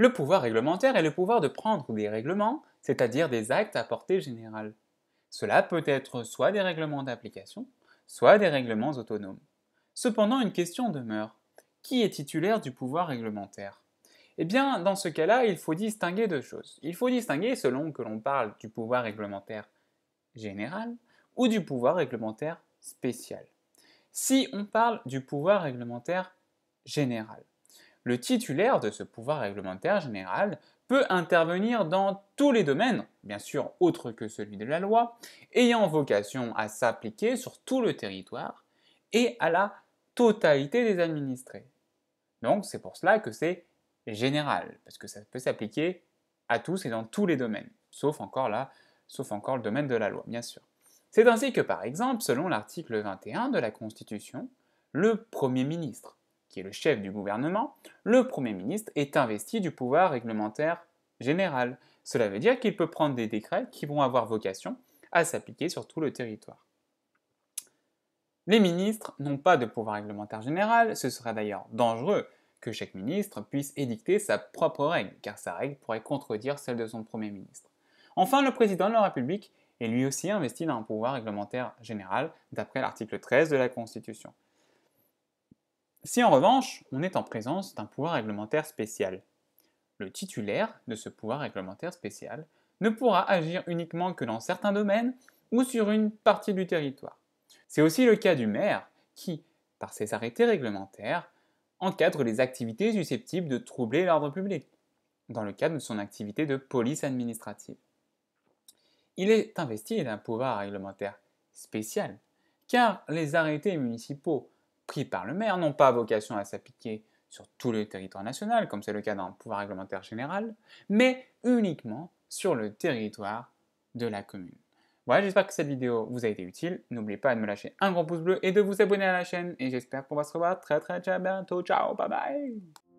Le pouvoir réglementaire est le pouvoir de prendre des règlements, c'est-à-dire des actes à portée générale. Cela peut être soit des règlements d'application, soit des règlements autonomes. Cependant, une question demeure. Qui est titulaire du pouvoir réglementaire? Eh bien, dans ce cas-là, il faut distinguer deux choses. Il faut distinguer selon que l'on parle du pouvoir réglementaire général ou du pouvoir réglementaire spécial. Si on parle du pouvoir réglementaire général, le titulaire de ce pouvoir réglementaire général peut intervenir dans tous les domaines, bien sûr autres que celui de la loi, ayant vocation à s'appliquer sur tout le territoire et à la totalité des administrés. Donc c'est pour cela que c'est général, parce que ça peut s'appliquer à tous et dans tous les domaines, sauf encore le domaine de la loi, bien sûr. C'est ainsi que, par exemple, selon l'article 21 de la Constitution, le Premier ministre, qui est le chef du gouvernement, le Premier ministre est investi du pouvoir réglementaire général. Cela veut dire qu'il peut prendre des décrets qui vont avoir vocation à s'appliquer sur tout le territoire. Les ministres n'ont pas de pouvoir réglementaire général, ce serait d'ailleurs dangereux que chaque ministre puisse édicter sa propre règle, car sa règle pourrait contredire celle de son Premier ministre. Enfin, le Président de la République est lui aussi investi d'un pouvoir réglementaire général, d'après l'article 13 de la Constitution. Si en revanche, on est en présence d'un pouvoir réglementaire spécial, le titulaire de ce pouvoir réglementaire spécial ne pourra agir uniquement que dans certains domaines ou sur une partie du territoire. C'est aussi le cas du maire qui, par ses arrêtés réglementaires, encadre les activités susceptibles de troubler l'ordre public, dans le cadre de son activité de police administrative. Il est investi d'un pouvoir réglementaire spécial, car les arrêtés municipaux pris par le maire n'ont pas vocation à s'appliquer sur tout le territoire national, comme c'est le cas d'un pouvoir réglementaire général, mais uniquement sur le territoire de la commune. Voilà, j'espère que cette vidéo vous a été utile. N'oubliez pas de me lâcher un gros pouce bleu et de vous abonner à la chaîne. Et j'espère qu'on va se revoir très bientôt. Ciao, bye bye!